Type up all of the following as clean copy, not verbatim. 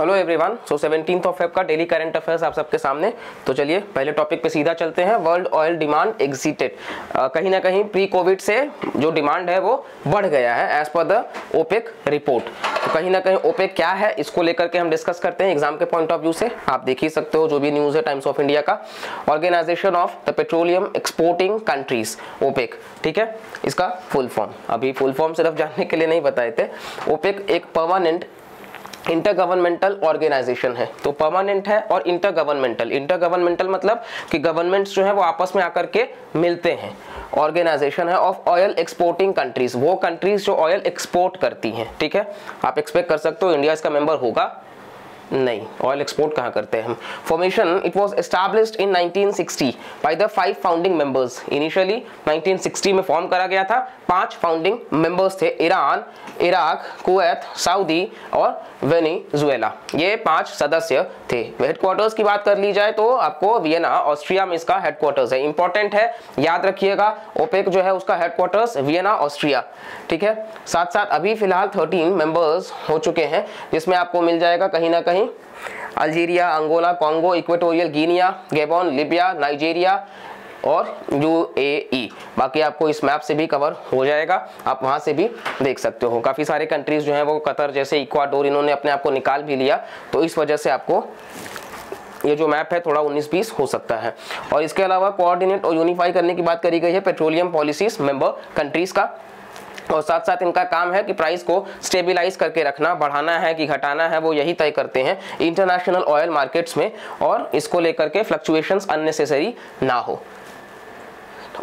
Hello everyone, so 17 Feb का daily current affairs आप सबके सामने। तो चलिए पहले टॉपिक पे सीधा चलते हैं। वर्ल्ड ऑयल डिमांड एग्जिटेड, कहीं ना कहीं प्री कोविड से जो डिमांड है वो बढ़ गया है as per the OPEC report. तो कहीं ना कहीं ओपेक क्या है इसको लेकर के हम डिस्कस करते हैं एग्जाम के पॉइंट ऑफ व्यू से। आप देख ही सकते हो जो भी न्यूज़ है टाइम्स ऑफ इंडिया का। Organisation of the petroleum exporting countries OPEC, ठीक है, इसका फुल फॉर्म। अभी फुल फॉर्म सिर्फ जानने के लिए नहीं बताए थे। ओपेक एक परमानेंट इंटरगवर्नमेंटल ऑर्गेनाइजेशन है। तो परमानेंट है और इंटरगवर्नमेंटल मतलब कि गवर्नमेंट्स जो है वो आपस में आकर के मिलते हैं। ऑर्गेनाइजेशन है ऑफ ऑयल एक्सपोर्टिंग कंट्रीज, वो कंट्रीज जो ऑयल एक्सपोर्ट करती हैं, ठीक है। आप एक्सपेक्ट कर सकते हो इंडिया इसका मेंबर होगा नहीं, ऑयल एक्सपोर्ट कहाँ करते हैं हम। Formation, it was established in 1960 by the 5 founding members. Initially 1960 में फॉर्म करा गया था। 5 फाउंडिंग मेंबर्स थे, ईरान, इराक, कुवैत, सऊदी और वेनेजुएला, ये 5 सदस्य थे। हेडक्वार्टर्स की बात कर ली जाए तो आपको वियना, ऑस्ट्रिया में इसका हेडक्वार्टर्स है। इंपॉर्टेंट है, याद रखिएगा, ओपेक जो है उसका हेडक्वार्टर्स वियना, ऑस्ट्रिया, ठीक है। साथ साथ अभी फिलहाल 13 मेंबर्स हो चुके हैं, जिसमें आपको मिल जाएगा कहीं ना कहीं Algeria, Angola, Congo, Equatorial Guinea, Gabon, Libya, Nigeria और यूएई। बाकी आपको इस मैप से भी कवर हो जाएगा, आप वहां से भी देख सकते हो। काफ़ी सारे कंट्रीज जो हैं वो कतर जैसे, इक्वाडोर, इन्होंने अपने आप को निकाल भी लिया, तो इस वजह से आपको ये जो मैप है थोड़ा 19-20 हो सकता है। और इसके अलावा कोऑर्डिनेट और यूनिफाई करने की बात करी गई है पेट्रोलियम पॉलिसीज मेंबर कंट्रीज का। और साथ साथ इनका काम है कि प्राइस को स्टेबलाइज करके रखना, बढ़ाना है कि घटाना है वो यही तय करते हैं इंटरनेशनल ऑयल मार्केट्स में, और इसको लेकर के फ्लक्चुएशंस अननेसेसरी ना हो।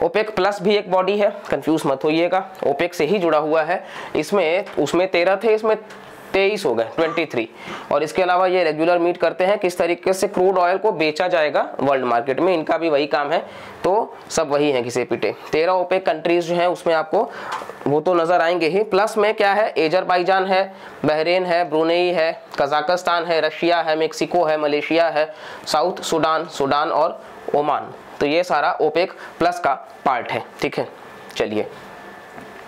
ओपेक प्लस भी एक बॉडी है, कंफ्यूज मत होइएगा, ओपेक से ही जुड़ा हुआ है। इसमें उसमें 13 थे, इसमें 23 हो गए, 23। और इसके अलावा ये रेगुलर मीट करते हैं किस तरीके से क्रूड ऑयल को बेचा जाएगा वर्ल्ड मार्केट में, इनका भी वही काम है। तो सब वही है घिसे पिटे। 13 ओपेक कंट्रीज जो हैं उसमें आपको वो तो नज़र आएंगे ही, प्लस में क्या है, अजरबैजान है, बहरीन है, ब्रुनेई है, कजाकिस्तान है, रशिया है, मेक्सिको है, मलेशिया है, साउथ सूडान, सूडान और ओमान। तो ये सारा ओपेक प्लस का पार्ट है, ठीक है। चलिए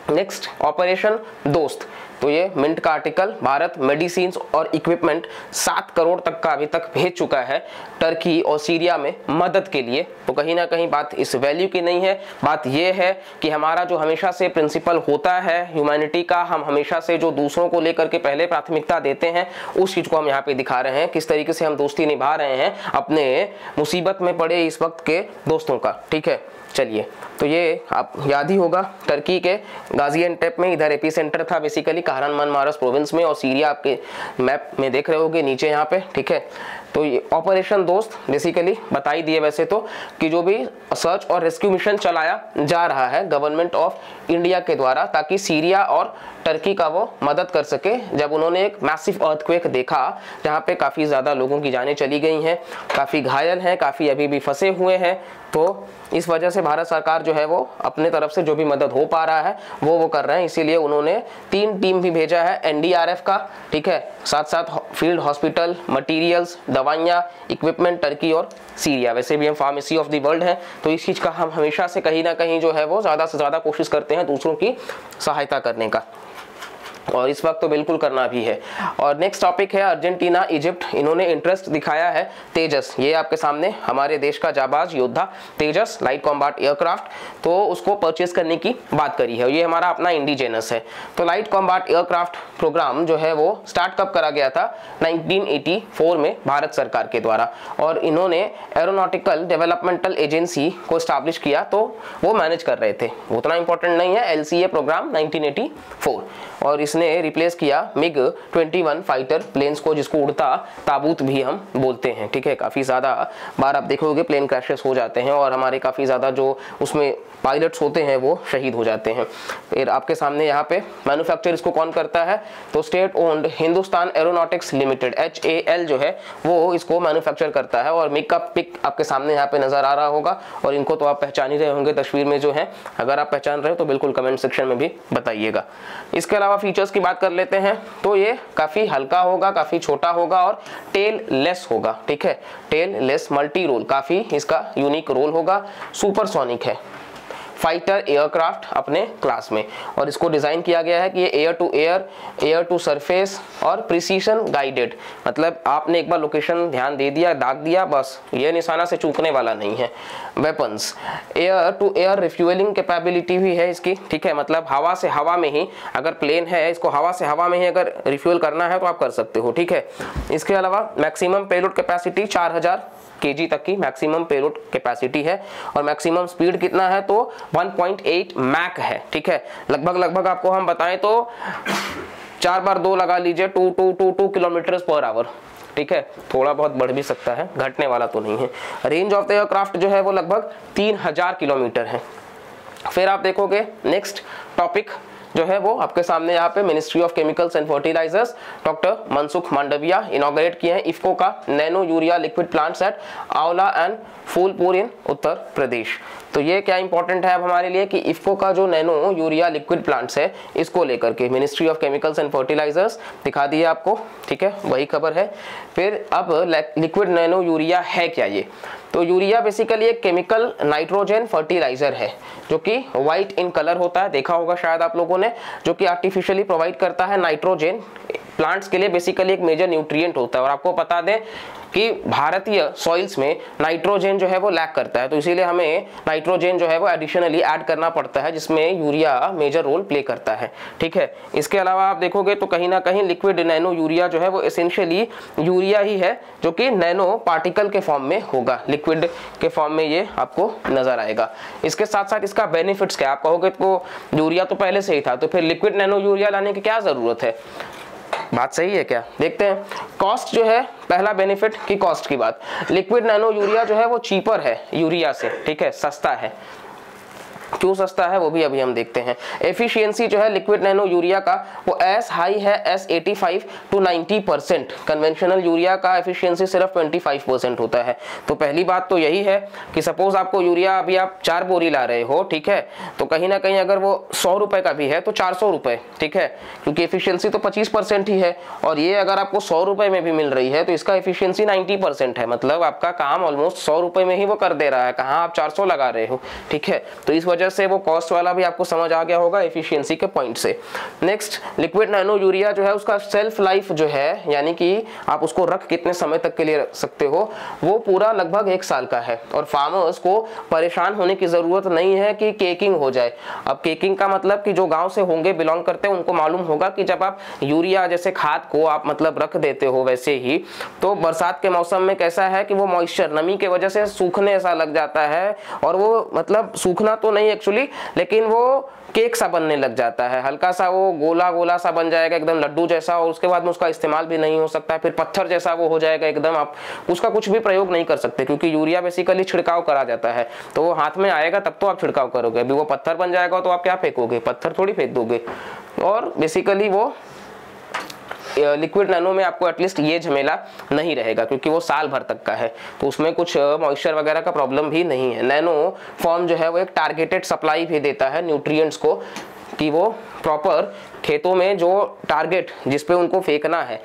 नेक्स्ट, ऑपरेशन दोस्त। तो ये मिंट का आर्टिकल, भारत मेडिसिन और इक्विपमेंट 7 करोड़ तक का अभी तक भेज चुका है टर्की और सीरिया में मदद के लिए। तो कहीं ना कहीं बात इस वैल्यू की नहीं है, बात ये है कि हमारा जो हमेशा से प्रिंसिपल होता है ह्यूमैनिटी का, हम हमेशा से जो दूसरों को लेकर के पहले प्राथमिकता देते हैं उस चीज़ को हम यहाँ पे दिखा रहे हैं, किस तरीके से हम दोस्ती निभा रहे हैं अपने मुसीबत में पड़े इस वक्त के दोस्तों का, ठीक है। चलिए, तो ये आप याद ही होगा, टर्की के गाजियानटेप में इधर एपिसेंटर था बेसिकली, कहरानमारास प्रोविंस में, और सीरिया आपके मैप में देख रहे होगे नीचे यहाँ पे, ठीक है। तो ये ऑपरेशन दोस्त बेसिकली बताई दिए वैसे तो कि जो भी सर्च और रेस्क्यू मिशन चलाया जा रहा है गवर्नमेंट ऑफ इंडिया के द्वारा, ताकि सीरिया और टर्की का वो मदद कर सके। जब उन्होंने एक मैसिव अर्थक्वेक देखा जहाँ पे काफ़ी ज़्यादा लोगों की जानें चली गई हैं, काफ़ी घायल हैं, काफ़ी अभी भी फंसे हुए हैं, तो इस वजह से भारत सरकार जो है वो अपने तरफ से जो भी मदद हो पा रहा है वो कर रहे हैं। इसीलिए उन्होंने 3 टीम भी भेजा है एनडीआरएफ का, ठीक है। साथ साथ फील्ड हॉस्पिटल, मटेरियल्स, दवाइयाँ, इक्विपमेंट, टर्की और सीरिया। वैसे भी हम फार्मेसी ऑफ द वर्ल्ड हैं, तो इस चीज़ का हम हमेशा से कहीं ना कहीं जो है वो ज़्यादा से ज़्यादा कोशिश करते हैं दूसरों की सहायता करने का, और इस वक्त तो बिल्कुल करना भी है। और नेक्स्ट टॉपिक है अर्जेंटीना, इजिप्ट, इन्होंने इंटरेस्ट दिखाया है। तेजस, ये आपके सामने हमारे देश का जाबाज योद्धा तेजस लाइट कॉम्बैट एयरक्राफ्ट, तो उसको परचेस करने की बात करी है। ये हमारा अपना इंडिजेनस है। तो लाइट कॉम्बैट एयरक्राफ्ट प्रोग्राम जो है वो स्टार्ट कब करा गया था, 1984 में भारत सरकार के द्वारा, और इन्होंने एरोनॉटिकल डेवलपमेंटल एजेंसी को स्टैब्लिश किया, तो वो मैनेज कर रहे थे, उतना इंपॉर्टेंट नहीं है। LCA प्रोग्राम 1984, और ने रिप्लेस किया मिग 21 फाइटर प्लेन्स को, जिसको उड़ता ताबूत भी हम बोलते हैं, ठीक है। काफ़ी ज़्यादा बार आप देखोगे प्लेन क्रैशेस हो जाते हैं और हमारे काफ़ी ज़्यादा जो उसमें पायलट्स होते हैं वो शहीद हो जाते हैं। फिर आपके सामने यहाँ पे मैन्युफैक्चर इसको कौन करता है, तो state owned Hindustan Aeronautics Limited HAL जो है वो इसको मैन्युफैक्चर करता है। और मिग का पिक आपके सामने यहाँ पे नज़र आ रहा होगा, और इनको तो आप पहचान ही रहे होंगे तस्वीर में जो है। अगर आप पहचान रहे हो तो बिल्कुल कमेंट सेक्शन में भी बताइएगा। इसके अलावा फीचर्स की बात कर लेते हैं, तो ये काफी हल्का होगा, काफी छोटा होगा और टेल लेस होगा, ठीक है। टेल लेस मल्टी रोल, काफी इसका यूनिक रोल होगा। सुपरसोनिक है, फाइटर एयरक्राफ्ट अपने क्लास में, और इसको डिज़ाइन किया गया है कि ये एयर, एयर टू सरफेस और प्रिसीशन गाइडेड, मतलब आपने एक बार लोकेशन ध्यान दे दिया, दाग दिया, बस ये निशाना से चूकने वाला नहीं है। Weapons air to air refuelling capability भी है इसकी, ठीक है, मतलब हवा से हवा में ही, अगर प्लेन है इसको हवा से हवा में ही अगर रिफ्यूल करना है तो आप कर सकते हो, ठीक है। इसके अलावा मैक्सिमम पेलोड कैपेसिटी 4000 kg तक की मैक्सिमम पेलोड कैपेसिटी है, और मैक्सिमम स्पीड कितना है तो 1.8 मैक है, ठीक है। लगभग आपको हम बताएं तो 4 बार 2 लगा लीजिए, 2 किलोमीटर पर आवर, ठीक है, थोड़ा बहुत बढ़ भी सकता है, घटने वाला तो नहीं है। रेंज ऑफ द एयरक्राफ्ट जो है वो लगभग 3000 किलोमीटर है। फिर आप देखोगे नेक्स्ट टॉपिक जो है वो आपके सामने यहाँ पे ministry of chemicals and fertilisers doctor Mansukh Mandaviya inaugurate किए हैं इफ्को का nano urea liquid plants at Aonla and Phulpur in Uttar Pradesh. तो ये क्या इंपॉर्टेंट है अब हमारे लिए कि इफ्को का जो नैनो यूरिया लिक्विड प्लांट्स है इसको लेकर के ministry of chemicals and fertilisers दिखा दिए आपको, ठीक है, वही खबर है। फिर अब लिक्विड नैनो यूरिया है क्या ये, तो यूरिया बेसिकली एक केमिकल नाइट्रोजन फर्टिलाइजर है जो कि वाइट इन कलर होता है, देखा होगा शायद आप लोगों ने, जो कि आर्टिफिशियली प्रोवाइड करता है नाइट्रोजन प्लांट्स के लिए, बेसिकली एक मेजर न्यूट्रिएंट होता है। और आपको बता दें कि भारतीय सॉइल्स में नाइट्रोजन जो है वो लैक करता है, तो इसीलिए हमें नाइट्रोजन जो है वो एडिशनली ऐड करना पड़ता है, जिसमें यूरिया मेजर रोल प्ले करता है, ठीक है। इसके अलावा आप देखोगे तो कहीं ना कहीं लिक्विड नैनो यूरिया जो है वो एसेंशियली यूरिया ही है जो कि नैनो पार्टिकल के फॉर्म में होगा, लिक्विड के फॉर्म में ये आपको नजर आएगा। इसके साथ साथ इसका बेनिफिट्स क्या, आप कहोगे तो यूरिया तो पहले से ही था तो फिर लिक्विड नैनो यूरिया लाने की क्या ज़रूरत है, बात सही है क्या, देखते हैं। कॉस्ट जो है, पहला बेनिफिट की कॉस्ट की बात, लिक्विड नैनो यूरिया जो है वो चीपर है यूरिया से, ठीक है, सस्ता है, क्यों सस्ता है वो भी अभी हम देखते हैं। एफिशिएंसी जो है लिक्विड नैनो यूरिया का वो एस हाई है, एस 85 to 90%, कन्वेंशनल यूरिया का एफिशिएंसी सिर्फ 25% होता है। तो पहली बात तो यही है कि सपोज आपको यूरिया अभी आप 4 बोरी ला रहे हो, ठीक है, तो कहीं ना कहीं अगर वो 100 रुपये का भी है तो 400 रुपये, ठीक है, क्योंकि एफिशिएंसी तो 25% ही है, और ये अगर आपको 100 रुपये में भी मिल रही है तो इसका एफिशिएंसी 90% है, मतलब आपका काम ऑलमोस्ट 100 रुपये में ही वो कर दे रहा है, कहाँ आप 400 लगा रहे हो, ठीक है। तो इस जैसे वो कॉस्ट वाला भी आपको समझ आ गया होगा एफिशिएंसी के पॉइंट से। नेक्स्ट, लिक्विड नैनो यूरिया जो है उसका सेल्फ लाइफ जो है, यानी कि आप उसको रख कितने समय तक के लिए रख सकते हो, वो पूरा लगभग 1 साल का है, और फार्मर्स को परेशान होने की जरूरत नहीं है कि केकिंग हो जाए। अब केकिंग का मतलब कि जो गांव से होंगे बिलोंग करते हैं उनको मालूम होगा कि जब आप यूरिया जैसे खाद को आप मतलब रख देते हो वैसे ही, तो बरसात के मौसम में कैसा है कि वो मॉइस्चर नमी की वजह से सूखने ऐसा लग जाता है, और वो मतलब सूखना तो नहीं एक्चुअली, लेकिन वो केक सा बनने लग जाता है, हल्का सा वो गोला गोला सा बन जाएगा एकदम लड्डू जैसा, और उसके बाद में उसका इस्तेमाल भी नहीं हो सकता है, फिर पत्थर जैसा वो हो जाएगा एकदम, आप उसका कुछ भी प्रयोग नहीं कर सकते क्योंकि यूरिया बेसिकली छिड़काव करा जाता है, तो वो हाथ में आएगा तब तो आप छिड़काव करोगे, अभी वो पत्थर बन जाएगा तो आप क्या फेंकोगे, पत्थर थोड़ी फेंक दोगे। और बेसिकली वो लिक्विड नैनो में आपको एटलीस्ट ये झमेला नहीं रहेगा क्योंकि वो साल भर तक का है, तो उसमें कुछ मॉइस्चर वगैरह का प्रॉब्लम भी नहीं है। नैनो फॉर्म जो है वो एक टारगेटेड सप्लाई भी देता है न्यूट्रिएंट्स को, कि वो प्रॉपर खेतों में जो टारगेट जिस पे उनको फेंकना है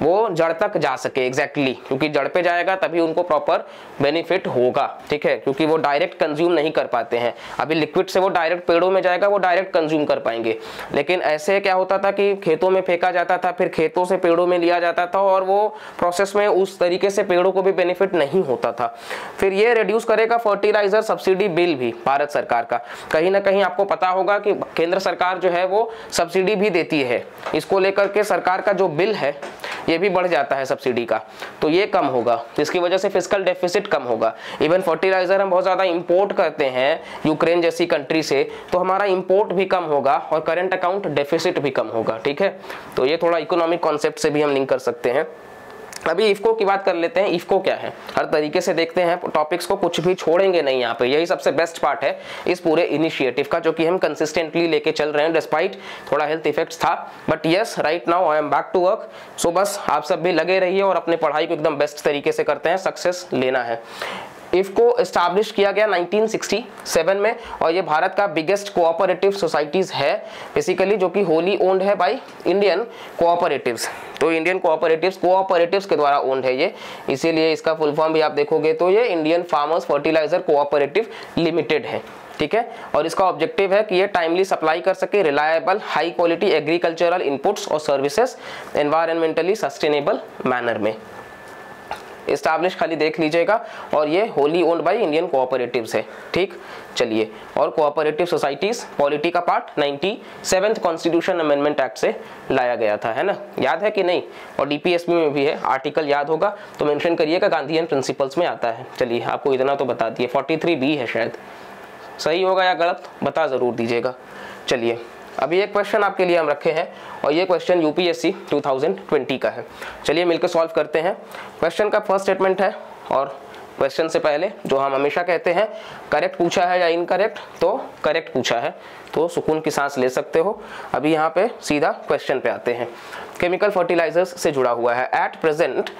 वो जड़ तक जा सके एग्जैक्टली, क्योंकि जड़ पे जाएगा तभी उनको प्रॉपर बेनिफिट होगा, ठीक है, क्योंकि वो डायरेक्ट कंज्यूम नहीं कर पाते हैं। अभी लिक्विड से वो डायरेक्ट पेड़ों में जाएगा, वो डायरेक्ट कंज्यूम कर पाएंगे, लेकिन ऐसे क्या होता था कि खेतों में फेंका जाता था, फिर खेतों से पेड़ों में लिया जाता था, और वो प्रोसेस में उस तरीके से पेड़ों को भी बेनिफिट नहीं होता था। फिर ये रिड्यूस करेगा फर्टिलाइजर सब्सिडी बिल भी भारत सरकार का, कहीं ना कहीं आपको पता होगा कि केंद्र सरकार जो है वो सब्सिडी भी देती है, इसको लेकर के सरकार का जो बिल है ये भी बढ़ जाता है सब्सिडी का, तो ये कम होगा, जिसकी वजह से फिस्कल डेफिसिट कम होगा। इवन फर्टिलाइजर हम बहुत ज़्यादा इंपोर्ट करते हैं यूक्रेन जैसी कंट्री से, तो हमारा इंपोर्ट भी कम होगा और करंट अकाउंट डेफिसिट भी कम होगा, ठीक है। तो ये थोड़ा इकोनॉमिक कॉन्सेप्ट से भी हम लिंक कर सकते हैं। अभी इफ्को की बात कर लेते हैं, इफ्को क्या है, हर तरीके से देखते हैं टॉपिक्स को, कुछ भी छोड़ेंगे नहीं यहाँ पे, यही सबसे बेस्ट पार्ट है इस पूरे इनिशिएटिव का, जो कि हम कंसिस्टेंटली लेके चल रहे हैं, डिस्पाइट थोड़ा हेल्थ इफेक्ट्स था, but yes right now I am back to work, so बस आप सब भी लगे रहिए और अपने पढ़ाई को एकदम बेस्ट तरीके से करते हैं, सक्सेस लेना है। इफको एस्टैब्लिश किया गया 1967 में और ये भारत का बिगेस्ट कोऑपरेटिव सोसाइटीज़ है बेसिकली, जो कि होली ओन्ड है बाय इंडियन कोऑपरेटिव्स। तो इंडियन कोऑपरेटिव्स के द्वारा ओन्ड है ये, इसीलिए इसका फुल फॉर्म भी आप देखोगे तो ये Indian farmers fertiliser cooperative limited है, ठीक है। और इसका ऑब्जेक्टिव है कि ये टाइमली सप्लाई कर सके reliable high quality agricultural inputs और सर्विसेज एनवायरमेंटली सस्टेनेबल मैनर में। एस्टैब्लिश खाली देख लीजिएगा, और ये wholly owned by Indian cooperatives है, ठीक। चलिए, और कोऑपरेटिव सोसाइटीज पॉलिटी का पार्ट 97 कॉन्स्टिट्यूशन अमेंडमेंट एक्ट से लाया गया था, है ना, याद है कि नहीं। और डीपीएसपी में भी है, आर्टिकल याद होगा तो मेंशन करिएगा, गांधीयन प्रिंसिपल्स में आता है। चलिए, आपको इतना तो बता दिए, 43B है शायद, सही होगा या गलत बता ज़रूर दीजिएगा। चलिए, अभी एक क्वेश्चन आपके लिए हम रखे हैं और ये क्वेश्चन यूपीएससी 2020 का है। चलिए मिलकर सॉल्व करते हैं। क्वेश्चन का फर्स्ट स्टेटमेंट है, और क्वेश्चन से पहले जो हम हमेशा कहते हैं, करेक्ट पूछा है या इनकरेक्ट, तो करेक्ट पूछा है तो सुकून की सांस ले सकते हो। अभी यहाँ पे सीधा क्वेश्चन पे आते हैं। केमिकल फर्टिलाइजर्स से जुड़ा हुआ है। At present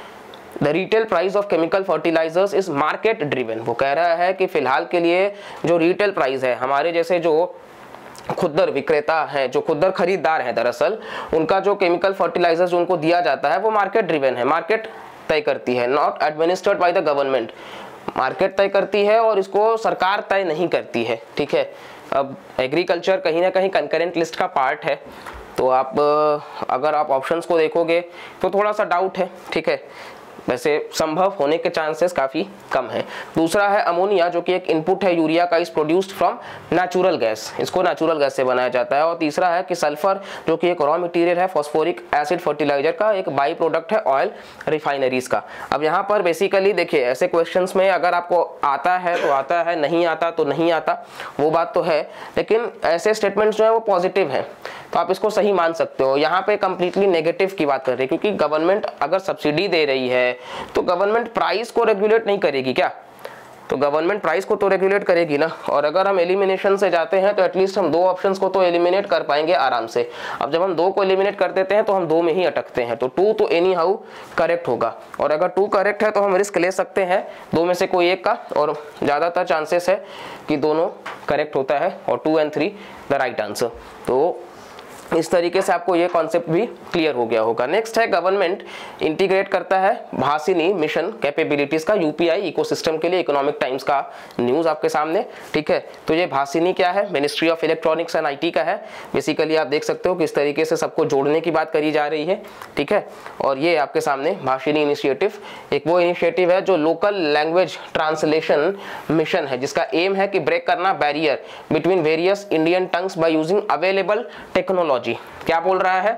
the retail price of chemical fertilisers is market driven. वो कह रहा है कि फिलहाल के लिए जो रिटेल प्राइस है, हमारे जैसे जो खुदर विक्रेता हैं, जो खुदर खरीदार हैं दरअसल, उनका जो केमिकल फर्टिलाइजर्स उनको दिया जाता है वो मार्केट ड्रिवन है, मार्केट तय करती है, not administered by the government. Market तय करती है और इसको सरकार तय नहीं करती है, ठीक है। अब एग्रीकल्चर कहीं ना कहीं कंकरेंट लिस्ट का पार्ट है, तो आप अगर आप ऑप्शंस को देखोगे तो थोड़ा सा डाउट है, ठीक है, वैसे संभव होने के चांसेस काफ़ी कम है। दूसरा है अमोनिया, जो कि एक इनपुट है यूरिया का, is produced from natural gas, इसको नेचुरल गैस से बनाया जाता है। और तीसरा है कि सल्फर, जो कि एक रॉ मटेरियल है फॉस्फोरिक एसिड फर्टिलाइजर का, एक बाई प्रोडक्ट है ऑयल रिफाइनरीज का। अब यहाँ पर बेसिकली देखिए, ऐसे क्वेश्चंस में अगर आपको आता है तो आता है, नहीं आता तो नहीं आता, वो बात तो है, लेकिन ऐसे स्टेटमेंट्स जो है वो पॉजिटिव है तो आप इसको सही मान सकते हो। यहाँ पे कंप्लीटली नेगेटिव की बात कर रहे हैं, क्योंकि गवर्नमेंट अगर सब्सिडी दे रही है तो गवर्नमेंट प्राइस को रेगुलेट नहीं करेगी क्या? तो गवर्नमेंट प्राइस को तो रेगुलेट करेगी ना। और अगर हम एलिमिनेशन से जाते हैं तो एटलीस्ट हम दो ऑप्शंस को तो एलिमिनेट कर पाएंगे आराम से। अब जब हम दो को एलिमिनेट कर देते हैं तो हम दो में ही अटकते हैं, तो टू तो एनी हाउ करेक्ट होगा। और अगर टू करेक्ट है तो हम रिस्क ले सकते हैं दो में से कोई एक का, और ज़्यादातर चांसेस है कि दोनों करेक्ट होता है, और 2 और 3 द राइट आंसर। तो इस तरीके से आपको ये कॉन्सेप्ट भी क्लियर हो गया होगा। नेक्स्ट है, गवर्नमेंट इंटीग्रेट करता है भाषिनी मिशन कैपेबिलिटीज का यूपीआई इकोसिस्टम के लिए। इकोनॉमिक टाइम्स का न्यूज़ आपके सामने, ठीक है। तो ये भाषिनी क्या है? Ministry of electronics and IT का है। बेसिकली आप देख सकते हो किस तरीके से सबको जोड़ने की बात करी जा रही है, ठीक है। और ये आपके सामने भाषिनी इनिशिएटिव, एक वो इनिशिएटिव है जो लोकल लैंग्वेज ट्रांसलेशन मिशन है, जिसका एम है कि ब्रेक करना barrier between various Indian tongues by using available technology. क्या बोल रहा है?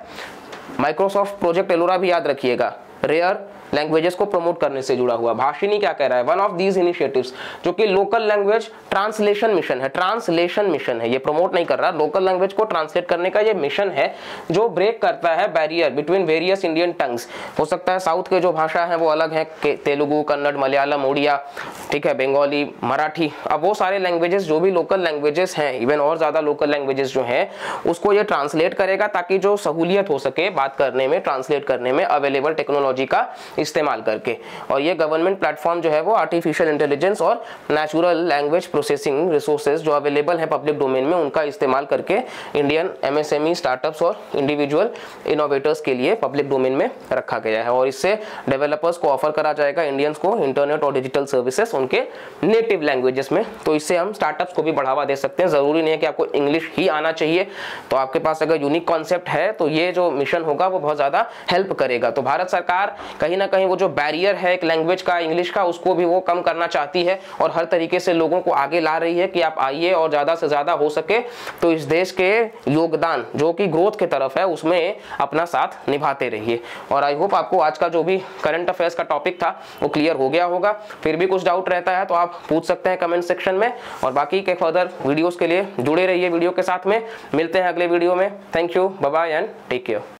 माइक्रोसॉफ्ट प्रोजेक्ट एलोरा भी याद रखिएगा, रेयर लैंग्वेजेस को प्रमोट करने से जुड़ा हुआ। भाषिनी क्या कह रहा है? वन ऑफ दीज इनिशिएटिव्स, जो कि लोकल लैंग्वेज ट्रांसलेशन मिशन है। ट्रांसलेशन मिशन है, ये प्रमोट नहीं कर रहा, लोकल लैंग्वेज को ट्रांसलेट करने का ये मिशन है, जो ब्रेक करता है barrier between various Indian tongues. हो सकता है साउथ के जो भाषा है वो अलग है, तेलुगु, कन्नड़, मलयालम, उड़िया, ठीक है, बंगाली, मराठी। अब वो सारे लैंग्वेजेस जो भी लोकल लैंग्वेजेस हैं, इवन और ज़्यादा लोकल लैंग्वेजेस जो हैं, उसको ये ट्रांसलेट करेगा, ताकि जो सहूलियत हो सके बात करने में, ट्रांसलेट करने में, अवेलेबल टेक्नोलॉजी का इस्तेमाल करके। और ये गवर्नमेंट प्लेटफॉर्म जो है वो आर्टिफिशियल इंटेलिजेंस और नेचुरल लैंग्वेज प्रोसेसिंग रिसोर्सेज जो अवेलेबल है पब्लिक डोमेन में, उनका इस्तेमाल करके इंडियन एमएसएमई स्टार्टअप्स और इंडिविजुअल इनोवेटर्स के लिए पब्लिक डोमेन में रखा गया है। और इससे डेवलपर्स को ऑफर करा जाएगा, इंडियंस को, इंटरनेट और डिजिटल सर्विसेज उनके नेटिव लैंग्वेजेस में। तो इससे हम स्टार्टअप्स को भी बढ़ावा दे सकते हैं। ज़रूरी नहीं है कि आपको इंग्लिश ही आना चाहिए, तो आपके पास अगर यूनिक कॉन्सेप्ट है तो ये जो मिशन होगा वो बहुत ज़्यादा हेल्प करेगा। तो भारत सरकार कहीं ना कहीं वो जो बैरियर है एक लैंग्वेज का, इंग्लिश का, उसको भी वो कम करना चाहती है, और हर तरीके से लोगों को आगे ला रही है कि आप आइए और ज़्यादा से ज़्यादा हो सके तो इस देश के योगदान जो कि ग्रोथ की तरफ है उसमें अपना साथ निभाते रहिए। और आई होप आपको आज का जो भी करंट अफेयर्स का टॉपिक था वो क्लियर हो गया होगा। फिर भी कुछ डाउट रहता है तो आप पूछ सकते हैं कमेंट सेक्शन में, और बाकी के फर्दर वीडियोज़ के लिए जुड़े रहिए वीडियो के साथ में। मिलते हैं अगले वीडियो में। Thank you, bye bye and take care.